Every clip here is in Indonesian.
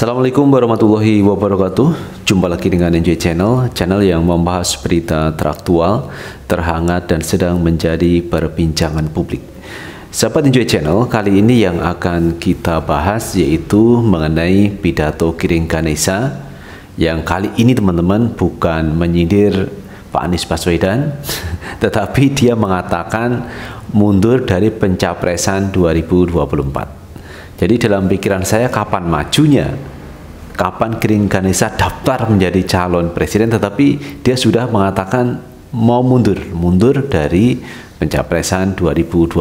Assalamualaikum warahmatullahi wabarakatuh. Jumpa lagi dengan NJ Channel, channel yang membahas berita teraktual, terhangat, dan sedang menjadi perbincangan publik. Sahabat NJ Channel, kali ini yang akan kita bahas yaitu mengenai pidato Giring Ganesha, yang kali ini teman-teman bukan menyindir Pak Anies Baswedan, tetapi dia mengatakan mundur dari pencapresan 2024. Jadi dalam pikiran saya, kapan majunya, kapan Giring Ganesha daftar menjadi calon presiden, tetapi dia sudah mengatakan mau mundur dari pencapresan 2024.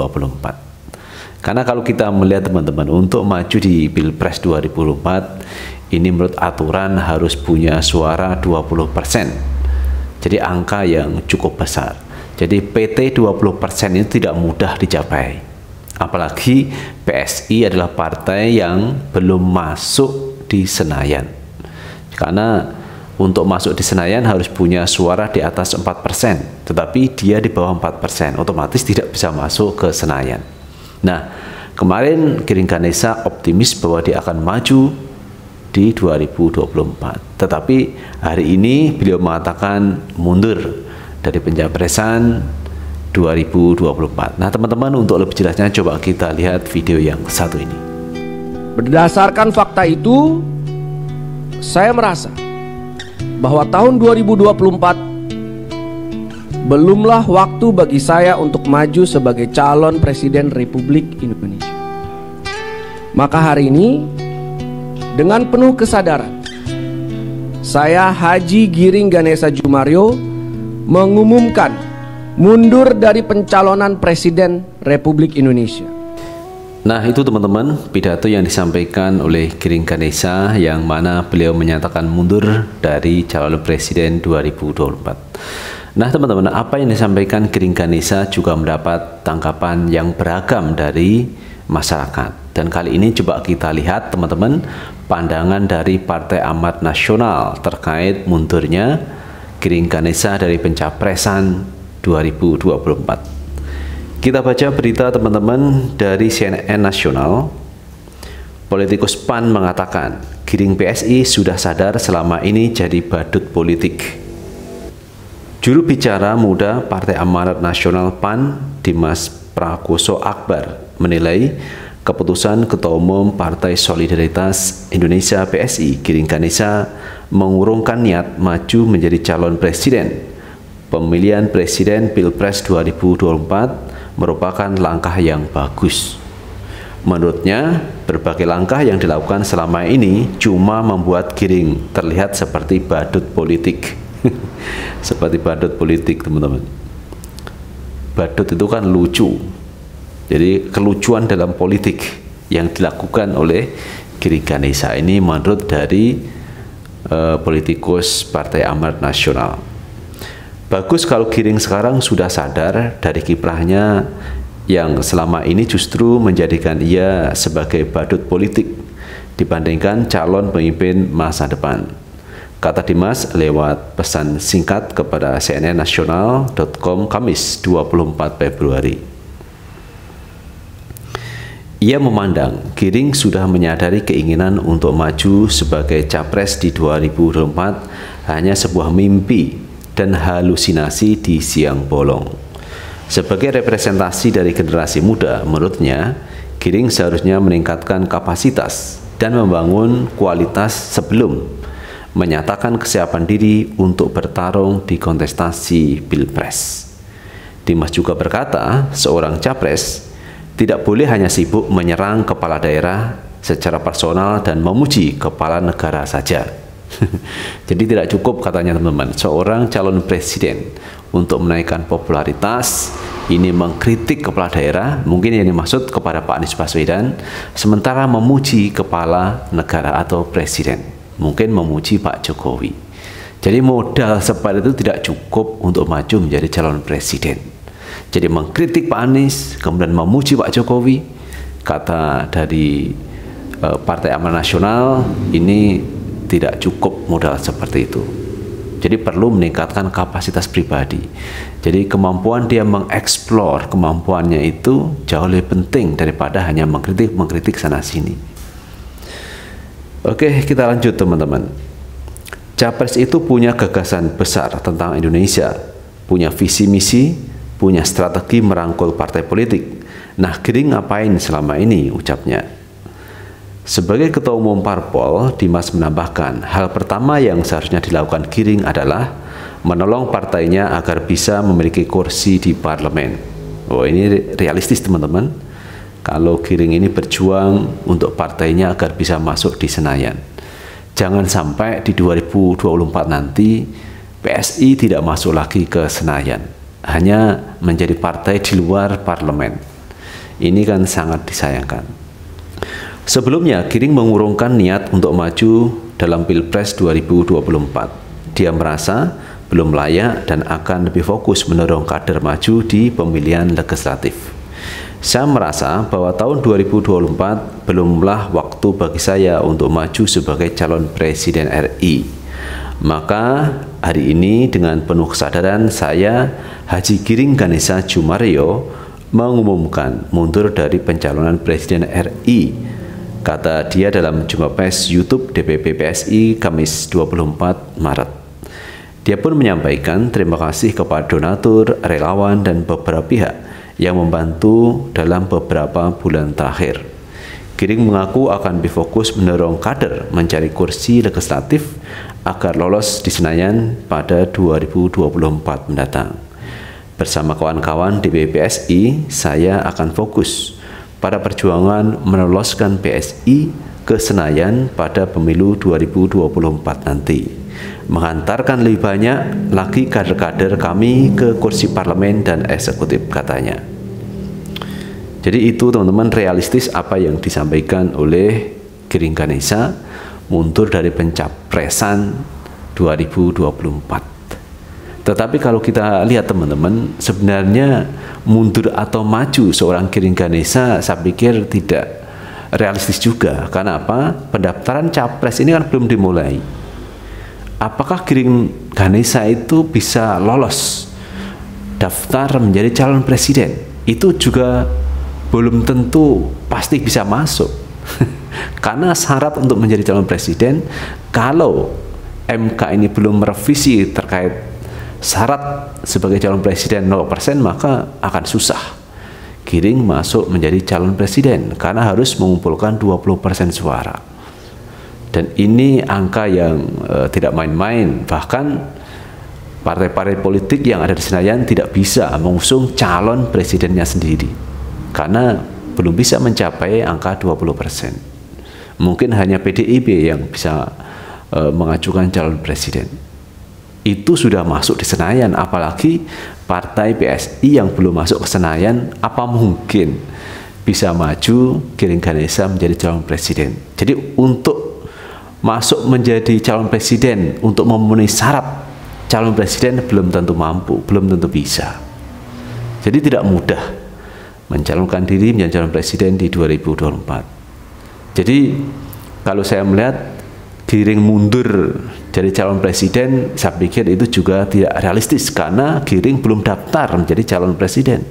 Karena kalau kita melihat teman-teman, untuk maju di Pilpres 2024, ini menurut aturan harus punya suara 20%. Jadi angka yang cukup besar. Jadi PT 20% itu tidak mudah dicapai. Apalagi PSI adalah partai yang belum masuk di Senayan. Karena untuk masuk di Senayan harus punya suara di atas 4%, tetapi dia di bawah 4%, otomatis tidak bisa masuk ke Senayan. Nah, kemarin Giring Ganesha optimis bahwa dia akan maju di 2024. Tetapi hari ini beliau mengatakan mundur dari pencapresan 2024. Nah teman-teman, untuk lebih jelasnya coba kita lihat video yang satu ini. Berdasarkan fakta itu, saya merasa bahwa tahun 2024 belumlah waktu bagi saya untuk maju sebagai calon presiden Republik Indonesia. Maka hari ini, dengan penuh kesadaran, saya Haji Giring Ganesha Jumario mengumumkan mundur dari pencalonan Presiden Republik Indonesia. Nah itu teman-teman, pidato yang disampaikan oleh Giring Ganesha, yang mana beliau menyatakan mundur dari calon Presiden 2024. Nah teman-teman, apa yang disampaikan Giring Ganesha juga mendapat tanggapan yang beragam dari masyarakat. Dan kali ini coba kita lihat teman-teman, pandangan dari Partai Amanat Nasional terkait mundurnya Giring Ganesha dari pencapresan 2024. Kita baca berita teman-teman dari CNN Nasional. Politikus PAN mengatakan Giring PSI sudah sadar selama ini jadi badut politik. Juru bicara muda Partai Amanat Nasional PAN, Dimas Prakoso Akbar, menilai keputusan Ketua Umum Partai Solidaritas Indonesia PSI Giring Ganesha mengurungkan niat maju menjadi calon presiden Pemilihan Presiden Pilpres 2024 merupakan langkah yang bagus. Menurutnya, berbagai langkah yang dilakukan selama ini cuma membuat Giring terlihat seperti badut politik. Seperti badut politik, teman-teman. Badut itu kan lucu. Jadi kelucuan dalam politik yang dilakukan oleh Giring Ganesha ini menurut dari politikus Partai Amanat Nasional. Bagus kalau Giring sekarang sudah sadar dari kiprahnya yang selama ini justru menjadikan ia sebagai badut politik dibandingkan calon pemimpin masa depan, kata Dimas lewat pesan singkat kepada cnn-nasional.com Kamis 24 Februari. Ia memandang Giring sudah menyadari keinginan untuk maju sebagai capres di 2024 hanya sebuah mimpi dan halusinasi di siang bolong. Sebagai representasi dari generasi muda, menurutnya Giring seharusnya meningkatkan kapasitas dan membangun kualitas sebelum menyatakan kesiapan diri untuk bertarung di kontestasi Pilpres. Dimas juga berkata, seorang capres tidak boleh hanya sibuk menyerang kepala daerah secara personal dan memuji kepala negara saja. Jadi tidak cukup katanya teman-teman, seorang calon presiden untuk menaikkan popularitas ini mengkritik kepala daerah, mungkin yang dimaksud kepada Pak Anies Baswedan, sementara memuji kepala negara atau presiden, mungkin memuji Pak Jokowi. Jadi modal seperti itu tidak cukup untuk maju menjadi calon presiden. Jadi mengkritik Pak Anies, kemudian memuji Pak Jokowi, kata dari Partai Amanat Nasional, ini tidak cukup modal seperti itu. Jadi perlu meningkatkan kapasitas pribadi. Jadi kemampuan dia mengeksplor kemampuannya itu jauh lebih penting daripada hanya mengkritik sana sini. Oke, kita lanjut teman-teman. Capres itu punya gagasan besar tentang Indonesia, punya visi misi, punya strategi merangkul partai politik. Nah, Giring ngapain selama ini, ucapnya. Sebagai Ketua Umum Parpol, Dimas menambahkan, hal pertama yang seharusnya dilakukan Giring adalah menolong partainya agar bisa memiliki kursi di parlemen. Oh, ini realistis teman-teman. Kalau Giring ini berjuang untuk partainya agar bisa masuk di Senayan. Jangan sampai di 2024 nanti PSI tidak masuk lagi ke Senayan, hanya menjadi partai di luar parlemen. Ini kan sangat disayangkan. Sebelumnya, Giring mengurungkan niat untuk maju dalam Pilpres 2024. Dia merasa belum layak dan akan lebih fokus mendorong kader maju di pemilihan legislatif. Saya merasa bahwa tahun 2024 belumlah waktu bagi saya untuk maju sebagai calon presiden RI. Maka hari ini dengan penuh kesadaran saya, Haji Giring Ganesha Jumario, mengumumkan mundur dari pencalonan presiden RI, kata dia dalam jumpa pers YouTube DPP PSI Kamis 24 Maret. Dia pun menyampaikan terima kasih kepada donatur, relawan, dan beberapa pihak yang membantu dalam beberapa bulan terakhir. Giring mengaku akan berfokus mendorong kader mencari kursi legislatif agar lolos di Senayan pada 2024 mendatang. Bersama kawan-kawan DPP PSI, saya akan fokus pada perjuangan meloloskan PSI ke Senayan pada pemilu 2024 nanti, menghantarkan lebih banyak lagi kader-kader kami ke kursi parlemen dan eksekutif, katanya. Jadi itu teman-teman, realistis apa yang disampaikan oleh Giring Ganesha, mundur dari pencapresan 2024. Tetapi kalau kita lihat teman-teman, sebenarnya mundur atau maju seorang Giring Ganesha saya pikir tidak realistis juga. Karena apa? Pendaftaran capres ini kan belum dimulai. Apakah Giring Ganesha itu bisa lolos daftar menjadi calon presiden? Itu juga belum tentu pasti bisa masuk. Karena syarat untuk menjadi calon presiden, kalau MK ini belum merevisi terkait syarat sebagai calon presiden 0%, maka akan susah Giring masuk menjadi calon presiden karena harus mengumpulkan 20% suara. Dan ini angka yang tidak main-main. Bahkan partai-partai politik yang ada di Senayan tidak bisa mengusung calon presidennya sendiri karena belum bisa mencapai angka 20%. Mungkin hanya PDIP yang bisa mengajukan calon presiden. Itu sudah masuk di Senayan, apalagi partai PSI yang belum masuk ke Senayan, apa mungkin bisa maju Giring Ganesha menjadi calon presiden. Jadi untuk masuk menjadi calon presiden, untuk memenuhi syarat calon presiden, belum tentu mampu, belum tentu bisa. Jadi tidak mudah mencalonkan diri menjadi calon presiden di 2024. Jadi kalau saya melihat Giring mundur jadi calon presiden, saya pikir itu juga tidak realistis karena Giring belum daftar menjadi calon presiden.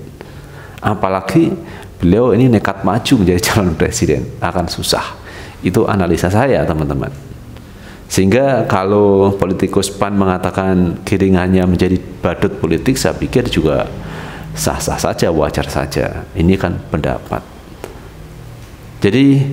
Apalagi beliau ini nekat maju menjadi calon presiden, akan susah. Itu analisa saya teman-teman. Sehingga kalau politikus PAN mengatakan Giring hanya menjadi badut politik, saya pikir juga sah-sah saja, wajar saja. Ini kan pendapat. Jadi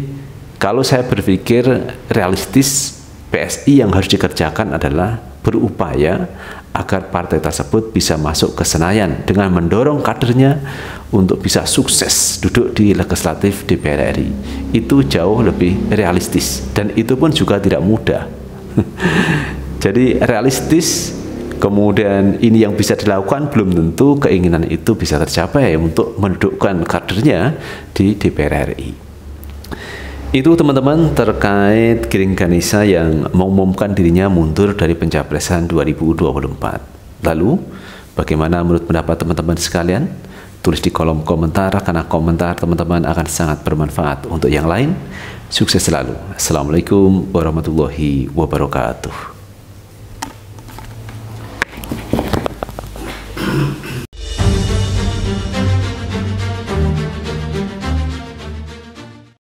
kalau saya berpikir realistis, PSI yang harus dikerjakan adalah berupaya agar partai tersebut bisa masuk ke Senayan dengan mendorong kadernya untuk bisa sukses duduk di legislatif DPR RI. Itu jauh lebih realistis dan itu pun juga tidak mudah. Jadi realistis, kemudian ini yang bisa dilakukan, belum tentu keinginan itu bisa tercapai untuk mendudukkan kadernya di DPR RI. Itu teman-teman terkait Giring Ganesha yang mengumumkan dirinya mundur dari pencapresan 2024. Lalu bagaimana menurut pendapat teman-teman sekalian? Tulis di kolom komentar karena komentar teman-teman akan sangat bermanfaat untuk yang lain. Sukses selalu. Assalamualaikum warahmatullahi wabarakatuh.